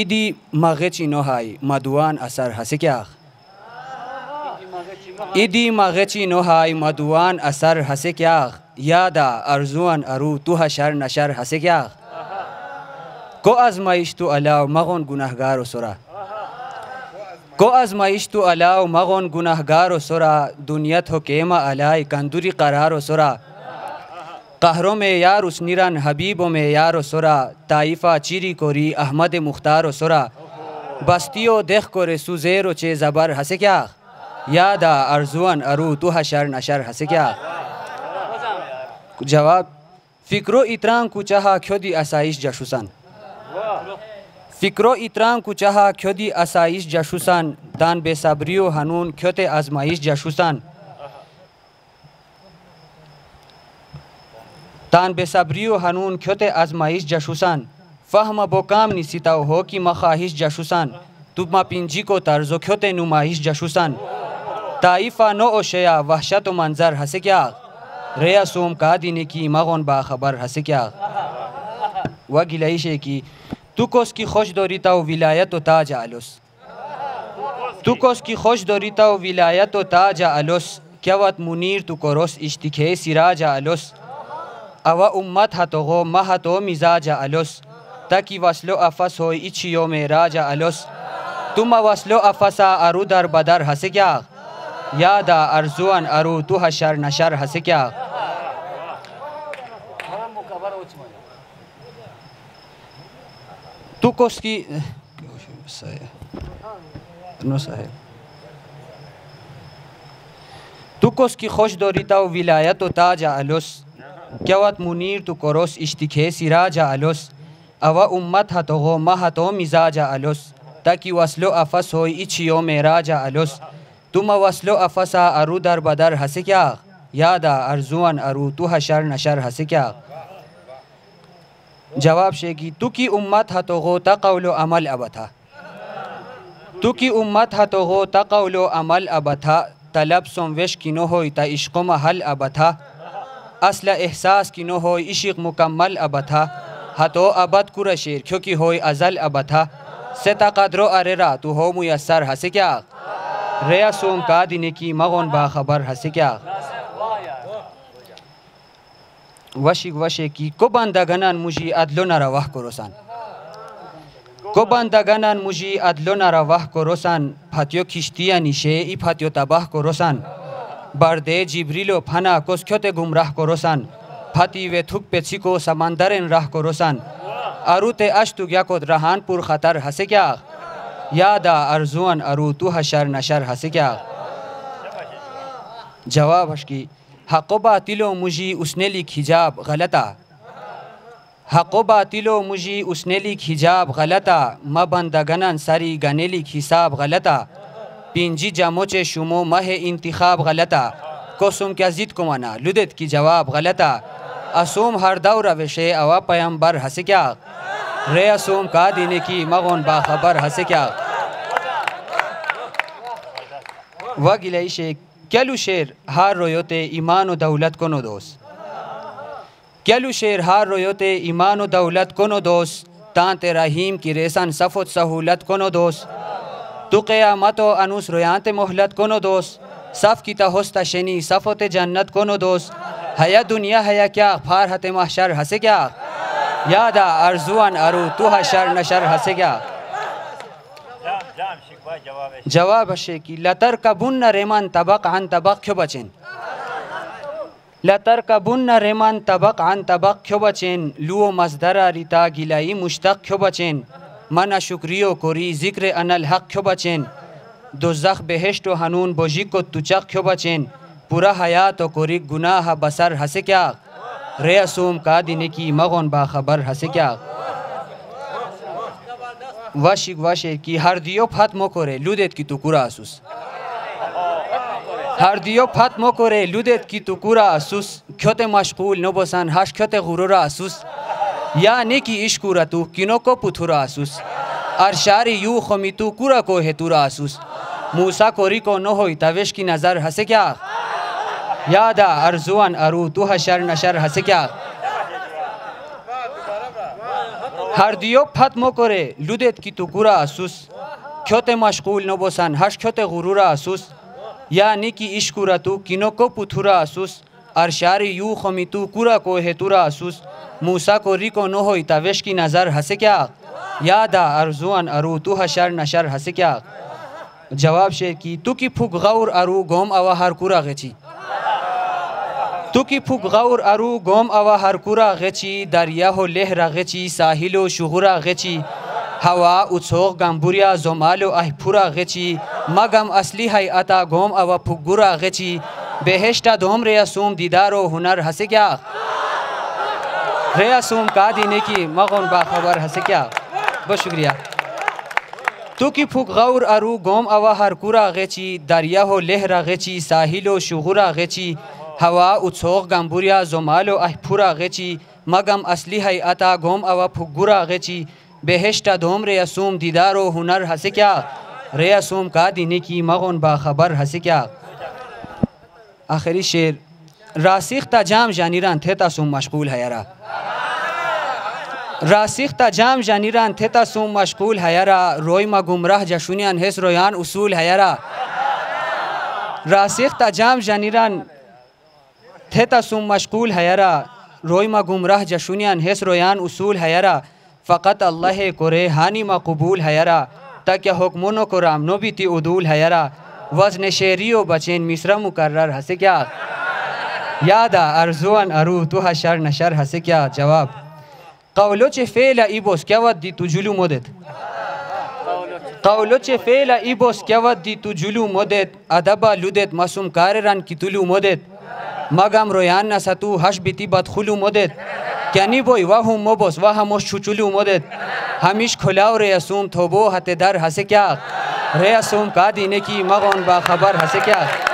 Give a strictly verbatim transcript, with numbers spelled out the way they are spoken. इदी मागेची नोहाई मधुआन असर हसे क्या इदी मागेची नोहाई मधुआन असर हसे क्या यादा अर्जुआन अरू तू हशर नशर हसे क्या को आजमाइश तो अलाओ मगोन गुनाहगार सुरा को आजमाइश तो अलाओ मगोन गुनाहगार सुरा दुनिया थो केमा अलाय कंदूरी करार सुरा कहरों में यार उस निरान हबीबों में यार सुरा ताइफा चीरी कोरी अहमद मुख्तार सुरा बस्तियों देख को रे सुजेरो चे जबर हसे क्या यादा अर्जुआन अरू तू हशर नशर हसे क्या। जवाब फ़िक्रो इतरां को चाहा ख्योदी आसाइश जशुसन फ़िक्रो इतरां को चाहा ख्योदी आसाइश जशुसन दान बेसब्रियो हनून ख्योते आजमाइश जशुसन तान बेसब्रियो हनून ख्योते आजमाइश जशुसन फ़हम बोकाम निसिता हो कि मखाहिश जशुसन तुमा पिंजी को तर्जो ख्योते नुमाइश जशुसन ताइफा नो ओशया वहशत मंजर हसे क्या रेया सोम का दिने की मगोन बाखबर हसे क्या व गिलैशे की तुकोस की खोश दोरिता विलायत ताज आलुस तुकोस की खोश दोरिता विलायत ताज आलुस क्या वत मुनीर तुकोरोस इश्तिखे सिराज आलुस अवा उम्मत हतो हो मह तो मिजाज अलुस ताकि वसलो अफस हो इच्छियो में राजा अलुस तुम वसलो अफसा अरु दर बदर हसे क्या यादा अर्जुअन अरु तू हशर नशर हसे क्या। तू कोसकी तू कोसकी खोश दोरिता विलायत ताज अलुस क्या वत मुनीर तो करोस इश्तिखे सिराजा अलुस अवा उम्मत हतो हो मह तो मिजाजा अलुस ताकि वसलो अफस हो इच्छियो में राजा अलुस तुम वसलो अफसा अरु दर बदर हसे क्या यादा अर्जुअन अरु तू हशर नशर हसे क्या। जवाब शेखी तू की उम्मत हतो हो तकौलो अमल अब था तू की उम्मत हतो हो तकौलो अमल अब था तलब सोमवेश की नो हो ता इश्को में हल अब था असल एहसास की नो हो इशिक मुकम्मल अब था हतो अबद कुरा शेर क्योंकि होय अजल अब था सेता कदरो अरे रा तू हो मुयसर हसे क्या रेया सोम का दिने की मगोन बाखबर हसे क्या। वशिक वशे की को बंदगनन मुझी अदलो न रवाह करोसन को बंदगनन मुझी अदलो न रवाह करोसन फतियो खिश्तिया निशे ई फतियो तबाह करोसन बर्दे जिब्रीलो फना कोस्ख्योते गुमराह करोसन फती वे थुक पेछी को समंदर इन राह करोसन अरुते अश्तु ग्या को रहानपुर खतर हसे क्या यादा अर्जुअन अरु तू हशर नशर हसे क्या। जवाब हशकी हको बातिलो मुझी उसने लिख हिजाब गलता हको बातिलो मुझी उसने लिख हिजाब गलता म बंदगनन सारी गने लिख हिसाब गलता पिंजी जामोचे शुमो मह इंतिखाब गलता कोसुम क्या जिद को मना लुदत की जवाब गलता असोम हर दौर रवेशे अवा पैम्बर हसे क्या रे असोम का दिने की मगोन बाखबर हसे क्या। व गिलई शेख क्यालू शेर हार रोयोते ईमान व दौलत कोनो दोस क्यालू शेर हार रोयोते ईमान व दौलत कोनो दोस तांते रहीम की रेसन सफुत सहूलत कोनो दोस तू क़यामत व अनुस रोयांत मोहलत कोनो दोस सफ़ की तहोस्ता शनी सफ़ोते जन्नत कोनो दोस हया दुनिया हया क्या फार हते महशर हसे क्या यादा अर्जुअन अरु तू हशर नशर हसे क्या। जवाब हशे की लतर कबुन्न रेमन तबक अन तबक क्यों बचेन लतर कबुन्न रेमन तबक अन तबक क्यों बचेन लुओ मजदरा रिता गिलाई मुश्तक क्यों बचेन मना शुक्रियो कोरी जिक्र अनल हक क्यों बचेन दोज़ख बेहेश्त व हनून बोझी को तुचक क्यों बचेन पूरा हयात कोरी गुनाह बसर हसे क्या रे असोम का दिने की मगोन बाखबर हसे क्या। वाशिक वाशे की हर दियो फातमो कोरे लुदेत की तुकुरा आसुस हर दियो फातमो कोरे लुदेत की तुकुरा आसुस क्योते मशगूल नोबोसन हश क्योते गुरुरा आसुस यानी कि इश्कुरा तू किनो को पुथुरा आसुस अरशारी यू खमी तू कुरा को हेतुरा आसुस मूसा कोरी को न होई तवेश की नज़र हसे क्या यादा अर्जुअन अरू तू हशर नशर हसे क्या। هردیو پت مکره لودت کی تو گورا اسوس کیوت مشغول نبوسن هش کیوت غرور اسوس یعنی کی عشق را تو کینو کو پوتورا اسوس ارشاری یو خمی تو کورا کو هتورا اسوس موسی کو ریکو نو ہوئی تاوش کی نظر ہسے کیا یادا ارزوان ارو تو حشر نشر ہسے کیا جواب شیر کی تو کی پھوک غور ارو گوم اوا ہر کورا غچی تو کی پھوک غور ارو گوم اوا ہر کورا غچی دریا ہو لہرا غچی ساحل و شغورا غچی ہوا اتسوغ گمبوریا زمال و احپورا غچی مگم اصلی ہے اتا گوم اوا پھوک گورا غچی بهشتا دوم ریاسوم دیدار و هنر هسه کیا ریاسوم کا دینے کی مغون باخبر هسه کیا بہت شکریہ تو کی پھوک غور ارو گوم اوا ہر کورا غچی دریا ہو لہرا غچی ساحل و شغورا غچی ہوا اتسوغ گمبوریا زمال و احپورا غچی مگم اصلی ہے اتا گوم اوا پھوک گورا غچی بهشتا دوم ریاسوم دیدار و هنر هسه کیا ریاسوم کا دینے کی مغون باخبر هسه کیا آخری شعر راسیخ تا جام جانیران تھیتا سوم مشغول حیرا راسیخ تا جام جانیران تھیتا سوم مشغول حیرا روی ما گمراه جشونیان حس رویان اصول حیرا راسیخ تا جام جانیران تھیتا سوم مشغول حیرا روی ما گمراه جشونیان حس رویان اصول حیرا فقط اللہ کرے ہانی ما قبول حیرا تاکہ حکمونو کو رامنو بھی تی عدول حیرا وزن شعری و بچین مصرع مقرر هسه کیا یادا ارزوان ارو تو حشر نشر هسه کیا جواب قولو چه فعل ای بوس کیوت دی تو جلو مدت قولو چه فعل ای بوس کیوت دی تو جلو مدت ادبا لودت مسوم کارران کی تلو مدت مگم رویان نساتو هش بیتی بدخلو مدت کنی بوی وهم مبوس وهم شچلو مدت همیش کلاو ریاسوم توبو هت در هسه کیا ریاسوم کا دینے کی مغون باخبر ہسے کیا